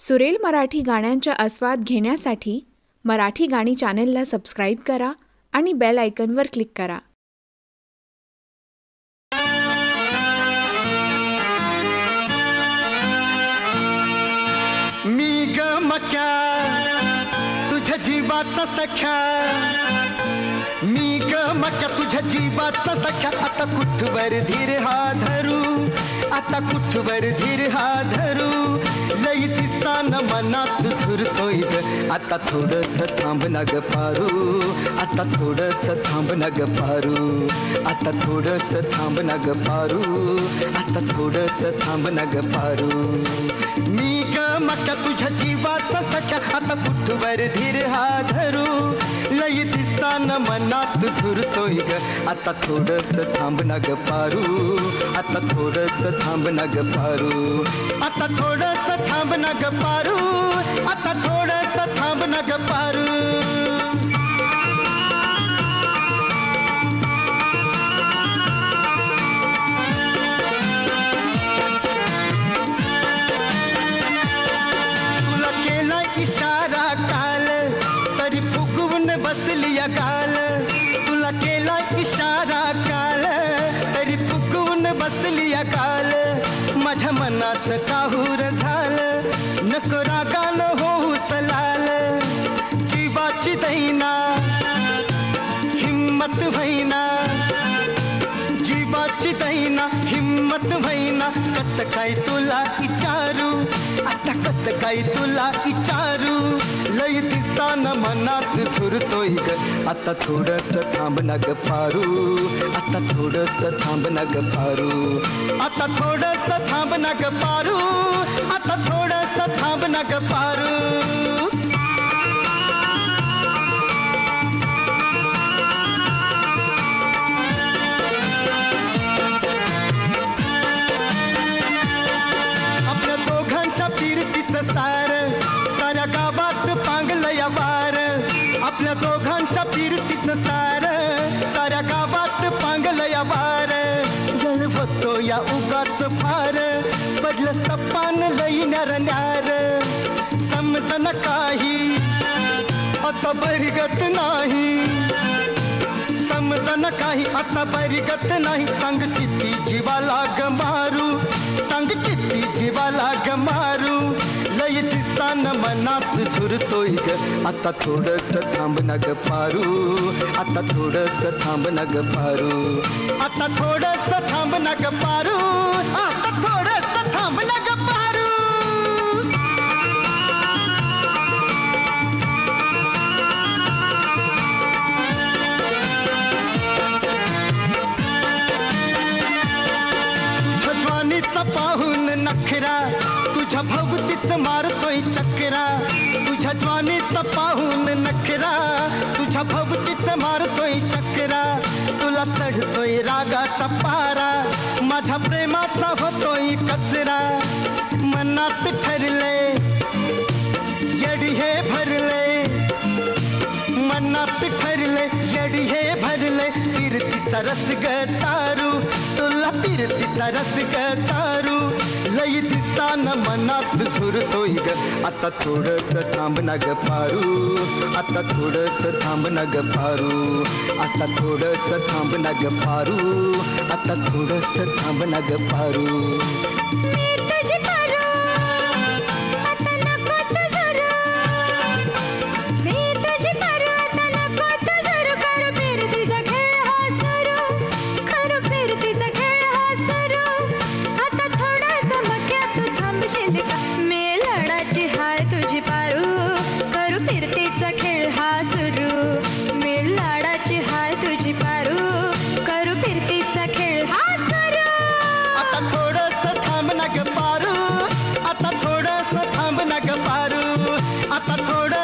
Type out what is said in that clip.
सुरेल मराठी गाण्यांचा आस्वाद घेण्यासाठी मराठी गाणी चॅनलला सबस्क्राइब करा आणि बेल आयकॉनवर क्लिक करा। मी ग मक्या तुझ्या जीवाचा सख्या, मी ग मक्या तुझ्या जीवाचा सख्या, आता कुठवर धीर हा धरू, आता कुठवर धीर हा धरू, लई दिसतान मनात सुरतोय ग, आता थोडंसं थांब ना ग पारू, आता थोडंसं थांब ना ग पारू, आता थोडंसं थांब ना ग पारू, आता थोडंसं थांब ना ग पारू, मी ग मक्या तुझ्या जीवाचा सख्या, आता कुठवर धीर हा धरू, लई दिसतान मनात सुरतोय ग, आता थोडंसं थांब ना ग पारू, आता थोडंसं थांब ना ग पारू, आता थोडंसं थांब ना ग पारू, आता थोडंसं थांब ना ग पारू, तुला केला इशारा काल तरी फुगवून बसली या गाल, तुला केला इशारा काल तरी फुगवून बसली या गाल, माझ्या मनात काहूर झालं नको रागान होऊ सलाल, जीवाची दैना हिम्मत भैना, जीवाची दैना हिम्मत भैना, कसं काय तुला इचारू, आता कसं काय तुला इचारू, लई दिसतान मनात झुरतोय ग, आता थोडंसं थांब ना ग पारू, आता थोडंसं थांब ना ग पारू, आता थोडंसं थांब ना ग पारू, आता थोडंसं थांब ना ग पारू, आपल्या दोघांच्या फिरतीचं सार साऱ्या गावात पांगलं या वार, आपल्या दोघांच्या फिरतीचं सार साऱ्या गावात पांगलं या वार, गळवतो या उगाच फार पडलं सपान लई न्यार न्यार, समजन काही आता बरगत नाही, समजन काही आता बरगत नाही, सांग किती जीवाला ग मारू, सांग किती जीवाला ग मारू, लई दिसतान मनात झुरतोय ग, आता थोडंसं थांब ना ग पारू, आता थोडंसं थांब ना ग पारू, आता थोडंसं थांब ना ग पारू, आता थोडंसं थांब ना ग पारू, तुझ्या ज्वानीचा पाहून नखरा तुझ्या भवतीच मारतोय चक्रा, तुझ्या ज्वानीचा पाहून नखरा तुझ्या भवतीच मारतोय चक्रा, तुला चढतोय रागाचा पारा, माझ्या प्रेमाचा होतोय कचरा, मनात ठरले येडी हे भरले, मनात ठरले येडी हे भरले, फिरतीचा रस ग तारू, तुला फिरतीचा रस ग तारू, लई दिसतान मनात झुरतोय ग, आता थोडंसं थांब ना ग पारू, आता थोडंसं थांब ना ग पारू, आता थोडंसं थांब ना ग पारू, आता थोडंसं थांब ना ग पारू, आता थोडंसं थांब ना ग पारू, आता थोडं